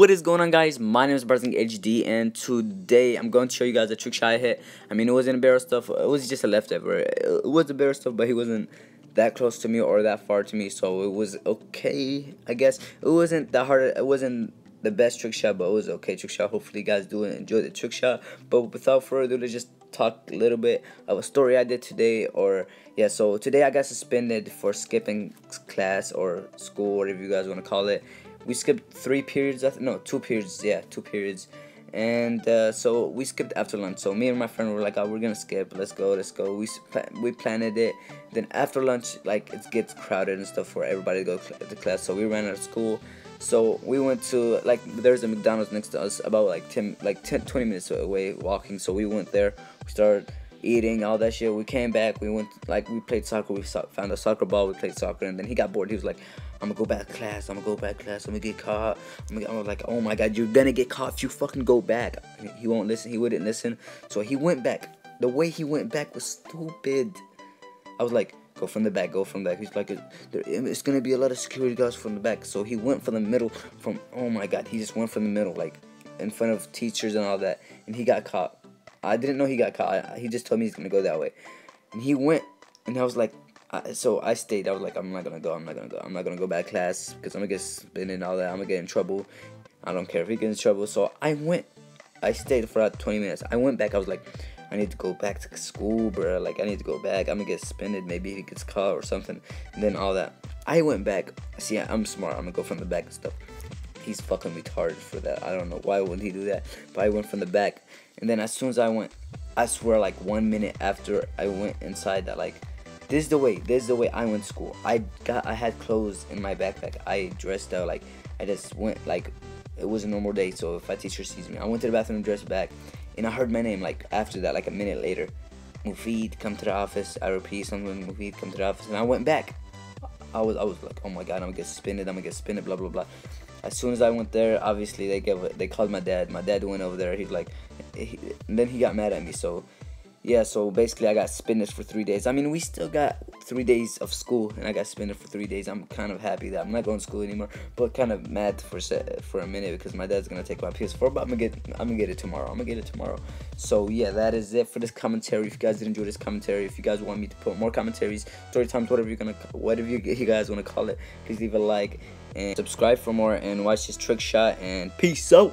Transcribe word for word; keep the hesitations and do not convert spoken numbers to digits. What is going on, guys? My name is BarsingHD, and today I'm going to show you guys a trick shot I hit. I mean, it wasn't a barrel stuff, it was just a leftover. It was a barrel stuff, but he wasn't that close to me or that far to me, so it was okay, I guess. It wasn't the hard, it wasn't the best trick shot, but it was okay trick shot. Hopefully you guys do enjoy the trick shot. But without further ado, let's just talk a little bit of a story I did today. Or yeah, so today I got suspended for skipping class or school, whatever you guys want to call it. We skipped three periods, no, two periods, yeah, two periods. And uh, so we skipped after lunch. So me and my friend were like, oh, we're gonna skip, let's go, let's go. We we planned it. Then after lunch, like, it gets crowded and stuff for everybody to go cl to class. So we ran out of school. So we went to, like, there's a McDonald's next to us about like ten, like ten, twenty minutes away walking. So we went there, we started eating, all that shit. We came back, we went, like, we played soccer, we so found a soccer ball, we played soccer, and then he got bored. He was like, I'm gonna go back to class, I'm gonna go back to class, I'm gonna get caught. I'm gonna, I was like, oh my god, you're gonna get caught if you fucking go back. And he won't listen, he wouldn't listen. So he went back. The way he went back was stupid. I was like, go from the back, go from the back. He's like, it's gonna be a lot of security guards from the back. So he went from the middle, from, oh my god, he just went from the middle, like, in front of teachers and all that, and he got caught. I didn't know he got caught. He just told me he's gonna go that way, and he went. And I was like, I, so I stayed. I was like, I'm not gonna go. I'm not gonna go. I'm not gonna go back to class because I'm gonna get spinning and all that. I'm gonna get in trouble. I don't care if he gets in trouble. So I went. I stayed for about twenty minutes. I went back. I was like, I need to go back to school, bro. Like, I need to go back. I'm gonna get suspended. Maybe he gets caught or something. And then all that. I went back. See, I'm smart. I'm gonna go from the back and stuff. He's fucking retarded for that. I don't know why would he do that. But I went from the back, and then as soon as I went, I swear, like, one minute after I went inside, that, like, this is the way. This is the way I went to school. I got. I had clothes in my backpack. I dressed out, like, I just went, like, it was a normal day. So if my teacher sees me, I went to the bathroom, dressed back, and I heard my name, like, after that, like a minute later. Mufeed, come to the office. I repeat something. Mufeed, come to the office, and I went back. I was. I was like, oh my god, I'm gonna get suspended. I'm gonna get suspended. Blah blah blah. As soon as I went there, obviously they gave, they called my dad. My dad went over there. He's like, he, and then he got mad at me. So, yeah. So basically, I got suspended for three days. I mean, we still got three days of school, and I got suspended for three days. I'm kind of happy that I'm not going to school anymore, but kind of mad for for a minute because my dad's gonna take my P S four. But I'm gonna get, I'm gonna get it tomorrow. I'm gonna get it tomorrow. So yeah, that is it for this commentary. If you guys did enjoy this commentary, if you guys want me to put more commentaries, story times, whatever you're gonna, whatever you, you guys wanna call it, please leave a like and subscribe for more, and watch this trick shot, and peace out.